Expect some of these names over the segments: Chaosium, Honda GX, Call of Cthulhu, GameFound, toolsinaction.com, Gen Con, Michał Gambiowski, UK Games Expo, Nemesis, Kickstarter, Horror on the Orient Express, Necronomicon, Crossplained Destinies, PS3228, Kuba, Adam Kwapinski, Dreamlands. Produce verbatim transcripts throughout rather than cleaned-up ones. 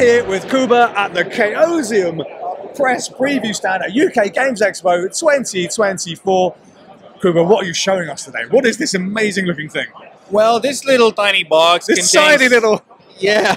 here with Kuba at the Chaosium press preview stand at U K Games Expo twenty twenty-four. Kuba, what are you showing us today? What is this amazing looking thing? Well, this little tiny box This contains, tiny little... Yeah.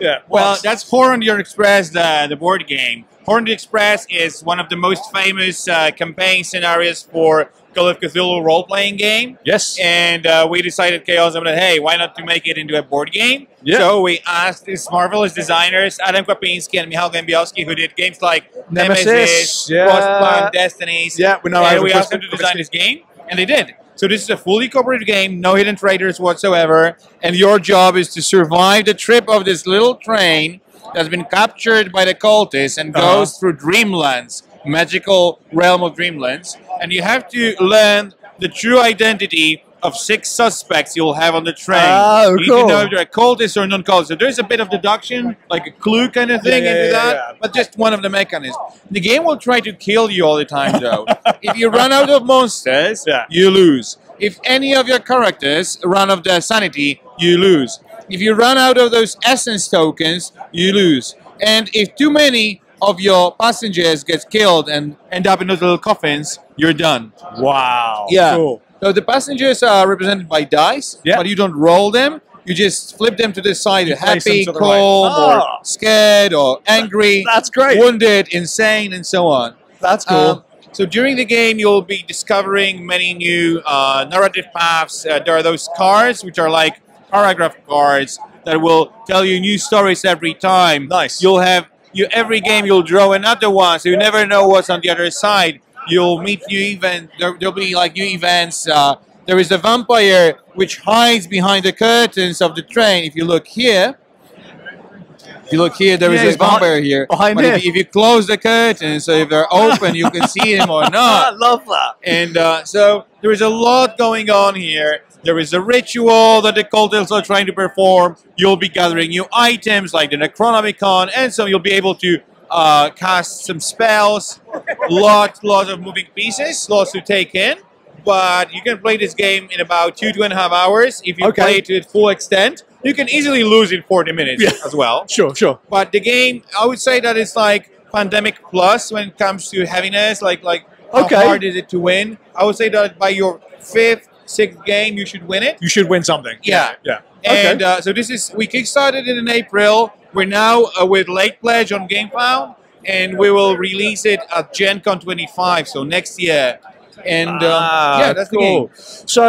yeah. Box. Well, that's Horror on the Orient Express, the, the board game. Horror on the Express is one of the most famous uh, campaign scenarios for Call of Cthulhu role-playing game. Yes. And uh, we decided, Chaosium, that, hey, why not to make it into a board game? Yeah. So we asked these marvelous designers, Adam Kwapinski and Michał Gambiowski, who did games like Nemesis, Nemesis yeah. Crossplained Destinies. Yeah, we know. And we asked them to design this game, and they did. So this is a fully cooperative game, no hidden traitors whatsoever, and your job is to survive the trip of this little train that's been captured by the cultists and uh-huh. goes through Dreamlands, magical realm of Dreamlands, and you have to learn the true identity of six suspects you'll have on the train. Ah, cool. You need to know if they're a cultist or non-cultist. So there's a bit of deduction, like a clue kind of thing yeah, yeah, into that, yeah, yeah. but just one of the mechanisms. The game will try to kill you all the time, though. If you run out of monsters, yeah. you lose. If any of your characters run out of their sanity, you lose. If you run out of those essence tokens, you lose. And if too many of your passengers get killed and end up in those little coffins, you're done. Wow. Yeah. Cool. So the passengers are represented by dice, yeah. but you don't roll them. You just flip them to the side. You're happy, calm, oh. or scared, or angry. That's great. Wounded, insane, and so on. That's cool. Um, so during the game, you'll be discovering many new uh, narrative paths. Uh, there are those cards, which are like paragraph cards that will tell you new stories every time. Nice. You'll have you every game. You'll draw another one, so you never know what's on the other side. You'll meet new events. There, there'll be like new events. Uh, there is a vampire which hides behind the curtains of the train. If you look here, if you look here, there yeah, is a vampire behind, here. Behind but if, if you close the curtains, so if they're open, you can see him or not. I love that. And uh, so there is a lot going on here. There is a ritual that the cultists are trying to perform. You'll be gathering new items like the Necronomicon, and so you'll be able to Uh, cast some spells, lots, lots of moving pieces, lots to take in, but you can play this game in about two, two and a half hours. If you okay. play it to its full extent, you can easily lose in forty minutes yeah. as well. Sure, sure. But the game, I would say that it's like Pandemic Plus when it comes to heaviness, like, like how okay. hard is it to win? I would say that by your fifth, sixth game, you should win it. You should win something. Yeah. yeah. Okay. And uh, so this is, we kickstarted it in April. We're now uh, with late pledge on GameFound, and we will release it at Gen Con twenty-five, so next year. And um, ah, yeah, that's cool. The so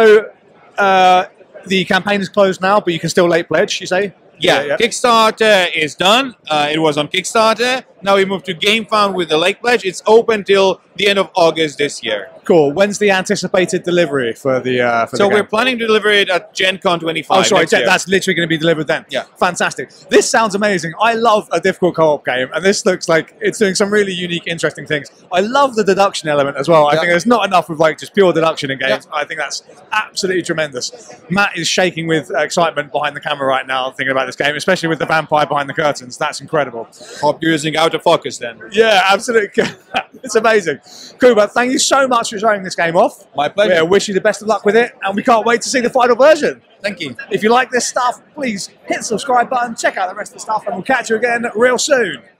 uh, the campaign is closed now, but you can still late pledge, you say? Yeah, yeah, yeah. Kickstarter is done. Uh, it was on Kickstarter. Now we move to GameFound with the late pledge. It's open till the end of August this year. Cool. When's the anticipated delivery for the uh, for So the we're game? planning to deliver it at Gen Con twenty-five. Oh, sorry, that's literally going to be delivered then. Yeah. Fantastic. This sounds amazing. I love a difficult co-op game, and this looks like it's doing some really unique, interesting things. I love the deduction element as well. Yeah. I think there's not enough of like just pure deduction in games. Yeah. I think that's absolutely tremendous. Matt is shaking with excitement behind the camera right now thinking about this game, especially with the vampire behind the curtains. That's incredible. Hope you're using out of focus then. Yeah, absolutely. It's amazing. Kuba, thank you so much for showing this game off. My pleasure. Yeah, wish you the best of luck with it, and we can't wait to see the final version. Thank you. If you like this stuff, please hit the subscribe button, check out the rest of the stuff, and we'll catch you again real soon.